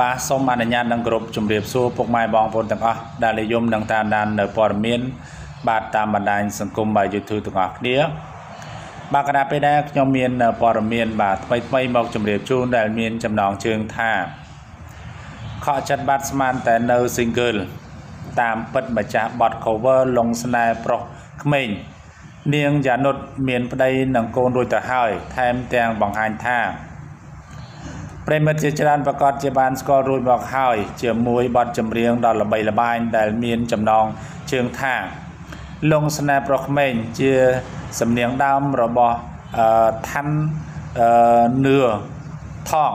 บาสมอนุญาตดังกรบจุมเรียบสู้พวกไม้บองพลต่างอ่ะได้เลยยมดังตาดานเนอปอร์เมนบาตามบันไดสังคมบายูทูบต่างอ่ะเดียบากระดาไปได้ยมเมียนเนอปอร์เมนบาไปบอกจุมเรียบชูได้เมียนจำนองเชิงท่าขอจัดบาสมันแต่เนอซิงเกิลตามเปิดมาจากบอดโคเวอร์ลงสไนโปรขมิ้นเนียงยานดเมียนประเดี๋ยหนังโกนโดยต่อให้แทมแตงบังหันท่าเปรมจิตรันประกอบเจบานสกอรูนบอกให้เจียมมวยบอลจำเรียงดอลละใบละบายแต่เมียนจำนองเชิงท่าลงสไนโปรขมิ้นเจียสำเนียงดำระบอทันเนื้อท่อง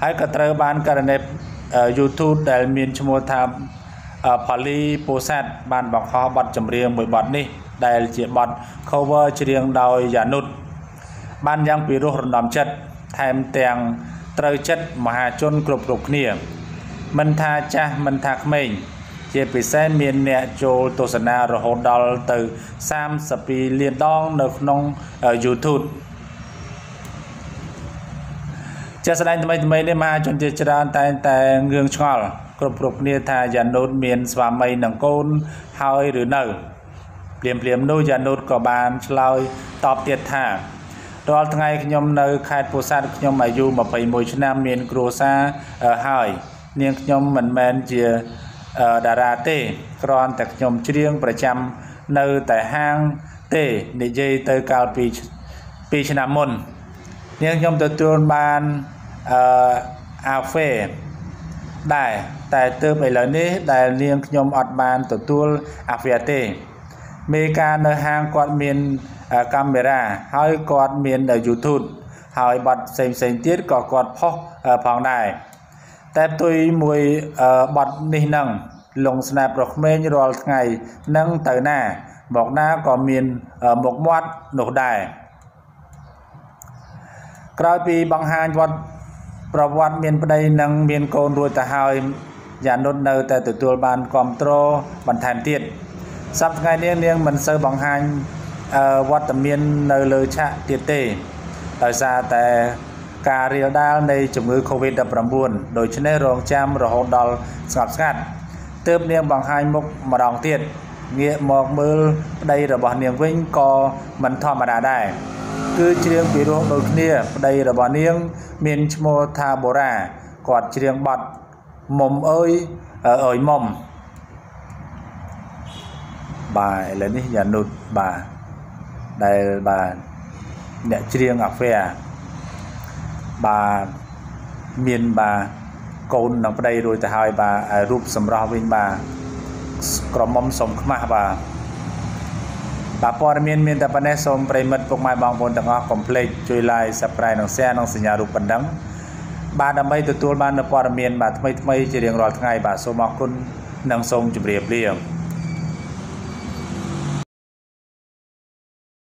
ให้กระเตอบานการในยูทูบแต่เมียนชโมธาพอลีโปรเซสบานบอกเขาบอดจำเรียงมวยบอลนี่ได้เจียบอด cover เฉียงดอยยานุดบานยังปีรุ่นดำชัดแทมแตงเตยชัดมหาชนกรุบกรุบเนี่ยมันทาจ้ามันทักไม่เจียปีเซนเมียนเนโจโตสนาโรหดอลเตยสามสปีเลียนดองนกนงยูทูบจะแสดงทำไมได้มาจนเจริญแต่เงืองชอลกรุบกรุบเนี่ยทายานุดเมียนสวามัยหนังโกนหอยหรือเนอเปลี่ยนดูยานุดกับบานลอยตอบเตียท่าตอนไงขยมเนยคายโพสันขยมอายุมาไปมวยชนะเมียนกรูซาหอยเนียงขยมเหมือนแมนเจียดาราเต้กรอนแต่ขยมเชียงประจำเนยแต่ห้างเต้ในเจเตยกาวปีชนะมนเนียงขยมตัวตัวบานอาเฟ่ได้แต่เตยไปเลยนี้ได้เนียงขยมอดบานตัวอาเฟ่เต้เมกาเนอห้างกอดเมียนกล้องเาหอยกอดเมียนในยูทูบหอยบัดเซ็งเตี้ยก็กอดพ่อผ่องได้แต่ตัวมวยบัดนี่นั่งลงสนามรบเมียนรอไงนั่งเตยหน้าบอกหน้าก็เมียนหมกมัดหนุกได้กลายปีบางฮานวัดประวัติเมียนประเดี๋ยนั่งเมียนโกนรวยแต่หอยอย่าโดนเนอแต่ตัวบานคอมโตรบันแทนเตี้ยสับไงเนียงมันเซอร์บังฮันวัดตะเมียนเนอเลชะเตียเต้ต่อซาแต่การเรียดาวในจุ่มมือโควิด19โดยชนะรองแชมป์รองดอลสกัดเติมเนียงบังฮันมุกมาดองเตียดเงี่ยหมอกมือได้ระบาดเนียงวิ่งกอมันทอมาได้คือเชียงปีรุ่งโดยเนี่ยได้ระบาดเนียงเมียนชโมธาโบรากอดเชียงบัดมมเอ้ยมมบ่ายแล้วนี่อย่านุดบ่าได้บ่าเนี่ยเชียงอักเฟียบ่าเมียนบ่าโกนหนังประเดี๋ยวโดยแต่หายบ่ารูปสำราวินบ่ากรมมสมขมาบ่าปอดเมียนแต่ประเดี๋ยวสมปริมัดพวกไม้บางบนต่างอ่ะคอมเพล็กซ์จุยลายสปรายน้องแซ่น้องสัญญารูปปันดังบ่าทำไมตัวบ้านปอดเมียนบ่าทำไมเชียงรอดไงบ่าสมองคุณนางสมจุเรียบ